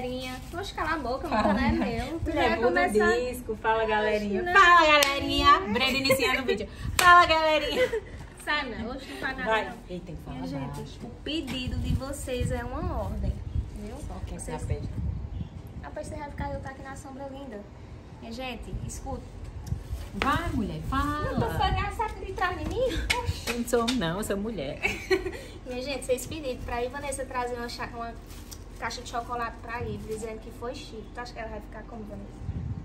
galerinha. Vamos calar a boca, fala, não é meu. Tu já começou... disco, fala, galerinha. Não. Fala, galerinha. Brenda iniciando o vídeo. Fala, galerinha. Sai, não. Hoje não fala nada, não. Eita, fala, gente, o pedido de vocês é uma ordem, viu? Só quem vocês... A peste vai ficar, eu tá aqui na sombra linda. Minha gente, escuta. Vai, mulher, fala. Não tô falando, sabe de trás de mim? Poxa. Eu não sou, não, eu sou mulher. Minha gente, vocês pediram pra Vanessa trazer uma caixa de chocolate pra ele, dizendo que foi Chico. Tu acha que ela vai ficar como, Vanessa?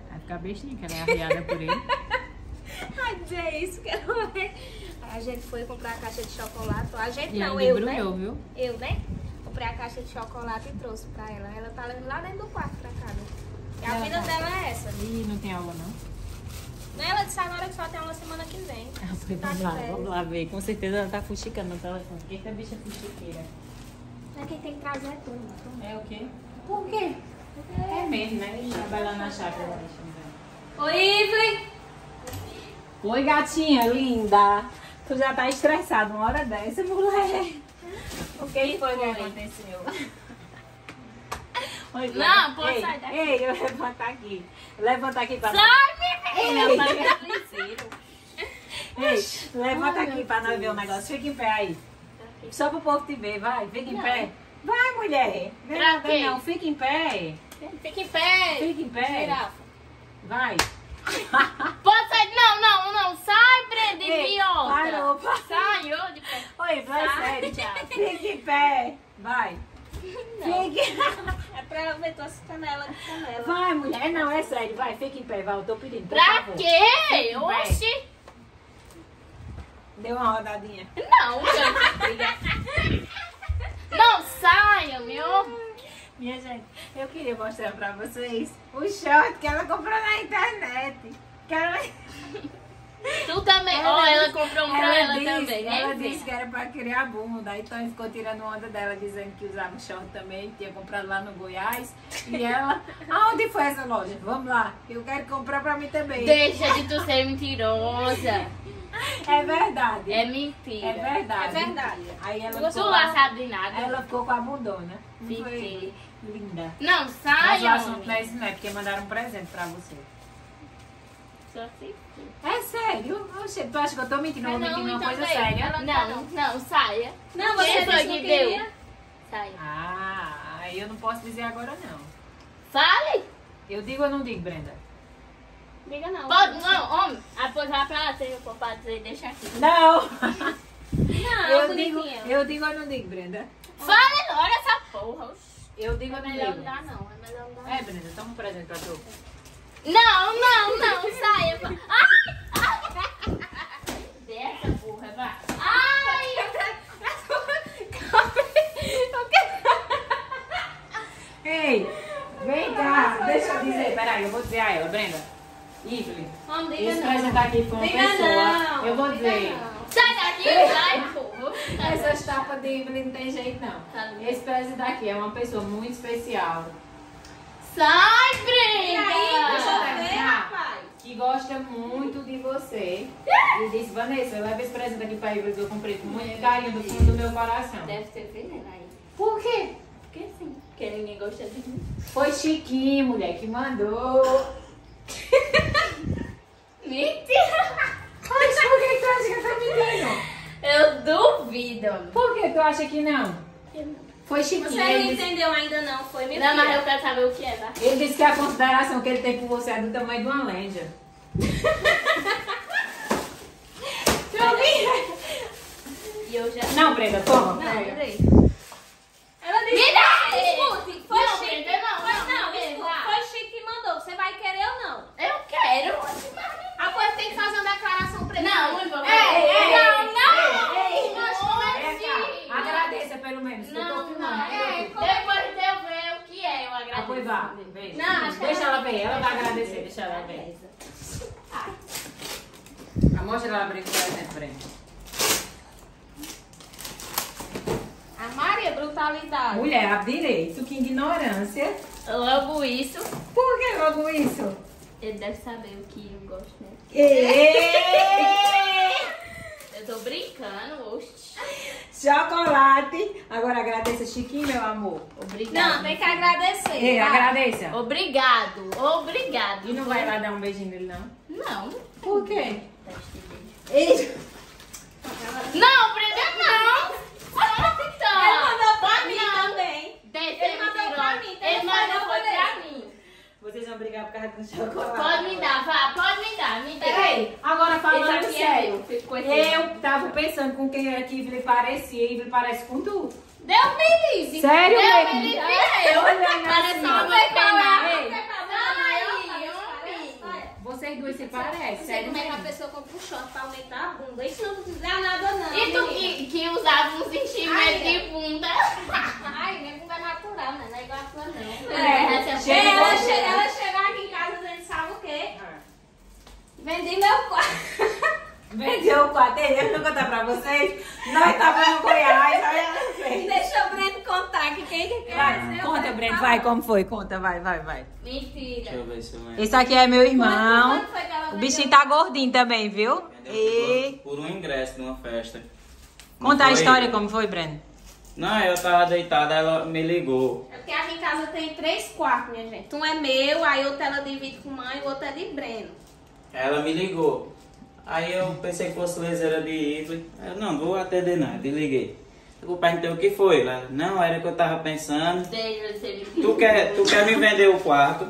Vai ficar bestinha, que ela é arriada por ele. Ai, é isso que ela vai. A gente foi comprar a caixa de chocolate. A gente e não, eu, embrulhou, né? Viu? Eu, né? Comprei a caixa de chocolate e trouxe pra ela. Ela tá levando lá dentro do quarto pra cá, né? E a vida dela é essa. Ih, não tem aula, não? Ela disse agora que só tem uma semana que vem. Ah, foi, tá, vamos lá ver. Com certeza ela tá fuxicando no telefone. Por que que a bicha fuxiqueira? É quem tem que trazer é tudo. É o quê? Por quê? É mesmo, né? Trabalhando na chácara da bicha. Oi, Ivy! Oi, gatinha linda! Tu já tá estressada uma hora dessa, mulher. O que foi que aconteceu? Oi, não, pode sair daqui. Ei, eu levantar aqui. Levanta aqui pra nós. Levanta aqui pra nós ver o negócio. Fica em pé aí. Só pro povo te ver, vai. Fica em pé. Vai, mulher. Vem, não, fica em pé. Fica em pé. Fica em pé. Girafa. Vai. Pode sair. Não, não, não. Sai, Brenda, idiota. Parou. Saiu de pé. Oi, vai, sério. Fica em pé. Vai. Não. Fica. É pra ela ver tua canela de canela. Vai, mulher. Não, é sério. Vai, fica em pé. Vai, eu tô pedindo. Pra quê? Oxi. Deu uma rodadinha. Não, gente. Não saia, meu. Minha gente, eu queria mostrar pra vocês o short que ela comprou na internet. Que ela... Tu também. Ó, ela comprou um pra ela também. Ela disse que era pra criar bunda. Então ficou tirando onda dela, dizendo que usava o short também. Tinha comprado lá no Goiás. E ela... Aonde foi essa loja? Vamos lá. Eu quero comprar pra mim também. Deixa de tu ser mentirosa. É verdade. É mentira. É verdade. É verdade. Aí ela tu lá sabe de nada. Ela ficou com a bundona. Mentira. Linda. Não, sai. Mas o assunto não é isso, não. É porque mandaram um presente pra você. É sério? Oxe, tu acha que eu tô mentindo? Não, mentindo então uma coisa séria? Ela não, não, saia. Não, você foi que deu. Saia. Ah, aí eu não posso dizer agora, não. Fale! Eu digo ou não digo, Brenda? Diga não. Pode, não, homem. Aposar pra lá, seja o para dizer, deixa aqui. Não! Não, eu digo ou não digo, Brenda? Fale agora essa porra. Eu digo ou não digo? É melhor não dar, não. É melhor não dar. É, Brenda, toma um presente pra tu. Não, não, não, saia. Ai! Dessa porra, vai. Ai! Ei, vem cá, deixa eu dizer. Peraí, eu vou dizer a ela, Brenda. Ivy, esse presente aqui foi uma pessoa. Eu vou dizer. Sai daqui, sai, porra. Essas tapas de Ivy não tem jeito, não. Esse presente aqui é uma pessoa muito especial. Sai, Brenda! Deixa eu terminar, rapaz. Que gosta muito de você. E disse, Vanessa, leva esse presente aqui pra Ivy, que eu comprei com muito carinho do fundo do meu coração. Deve ser veneno aí. Por quê? Porque sim. Porque ninguém gosta de mim. Foi Chiquinho, mulher, que mandou. Mentira! Mas por que tu acha que eu tô mentindo? Eu duvido. Por que tu acha que não? Eu não. Foi Chiquinho. Você não entendeu ainda não, foi mentira. Não, mas eu quero saber o que é, tá? Ele disse que a consideração que ele tem por você é do tamanho de uma lenja. E eu já... Não, Brenda, toma. Não, peraí. Ela disse... Me dá! Escute, foi não, Chique. Brenda, não, não, escute. Foi Chique que mandou. Você vai querer ou não? Eu quero. A coisa tem que fazer uma declaração pra ele. Não, não vou. Não, deixa ela ver, ela vai agradecer, deixa ela ver. Mostra ela abrir o presente pra ele. A Maria, brutalidade. Mulher, abre direito, que ignorância. Logo isso. Por que logo isso? Ele deve saber o que eu gosto, né? Eu tô brincando, oxe. Chocolate. Agora agradeça, Chiquinho, meu amor. Obrigado. Não, tem que agradecer. Ei, agradeça. Obrigado, obrigado. E não vai lá dar um beijinho nele, não? Não. Por quê? Ele... Não, Brenda, não. Ele mandou pra mim também. Ele mandou pra mim. Ele mandou pra mim. Vocês vão brigar por causa do chocolate. Pode me dar, vá. Pode me dar. Me dá. Ei, agora falando sério. Eu tava pensando com quem era que IVILY parecia. IVILY parece com tu. Deus me livre. Sério mesmo? Deus me livre. Eu parece vocês duas se parecem. Como é que a pessoa compra um short pra aumentar a bunda? Isso não precisa nada, não. E tu que usava uns centímetros de bunda? Ai, minha bunda é natural, né? Não é igual a tua, não. Ela chegar aqui em casa, gente, sabe o quê? Vendi meu quarto. Vendeu o quarto. Deixa eu contar pra vocês. Nós tava no Goiás, aí ela fez. Deixa o Breno contar, que quem que quer. Conta, Breno, vai, como foi? Conta, vai. Mentira. Deixa eu ver se eu lembro. Esse aqui é meu irmão. O bichinho tá gordinho também, viu? E... Por um ingresso numa festa. Conta a história, como foi, Breno? Não, eu tava deitada, ela me ligou. É porque aqui em casa tem 3 quartos, minha gente. Um é meu, aí outro ela divide com mãe, o outro é de Breno. Ela me ligou. Aí eu pensei que fosse lezeira de IVILY. Eu não vou atender, não. Desliguei. Eu perguntei o que foi. Ela, não, era o que eu tava pensando. Tu quer me vender o quarto?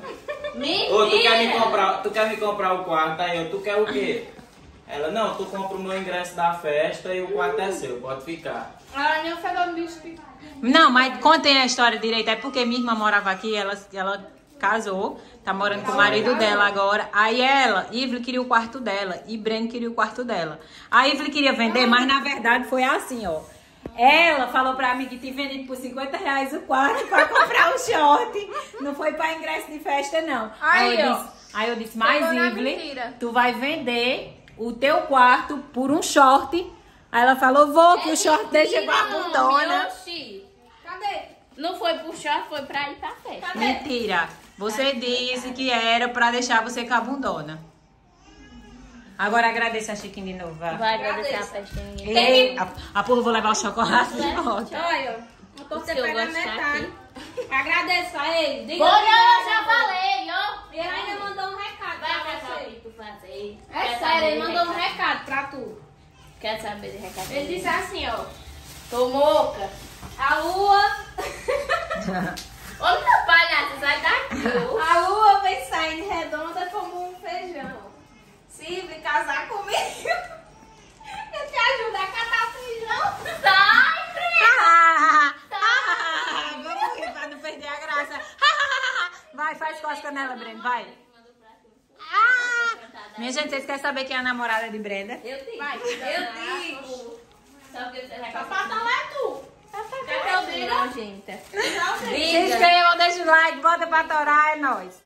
Mentira. Ou tu quer me comprar o quarto? Aí eu, tu quer o quê? Ela, não, tu compra o meu ingresso da festa e o quarto é seu, pode ficar. Ela nem falou me explicar. Não, mas contem a história direito. É porque minha irmã morava aqui, ela casou, tá morando com o marido dela agora. Aí ela, IVILY queria o quarto dela e Breno queria o quarto dela. A IVILY queria vender, mas na verdade foi assim, ó. Ela falou pra mim que tinha vendido por 50 reais o quarto pra comprar um short. Não foi pra ingresso de festa, não. Aí eu disse, mas IVILY, tu vai vender o teu quarto por um short. Aí ela falou, vou, que o short deixa pra bundona. Cadê? Não foi pro short, foi pra ir pra festa. Cadê? Mentira. Você disse que era pra deixar você com a bundona. Agora agradeça a Chiquinha de novo. Vai agradecer a festinha. Ei, a porra, vou levar o chocolate de volta. Olha, eu tô se pegando metade. Agradeça a ele. Diga olha, eu já falei, ó. Ele ainda mandou um recado pra você. É sério, ele mandou um recado pra tu. Quer saber de recado? Ele disse assim, ó. Tô moca. A lua... Olha meu palhaço, sai daqui. A lua vem saindo redonda como um feijão. Se vir casar comigo, eu te ajudo a catar feijão. Sai, Brenda! Sai! Vamos rir pra não perder a graça. Vai, faz com as canelas, Brenda, vai. Minha gente, vocês querem saber quem é a namorada de Brenda? Eu digo. Vai, eu digo. Só falta lá tu. Cadê o Brenda? Gente, deixa o like, bota pra torar, é nóis.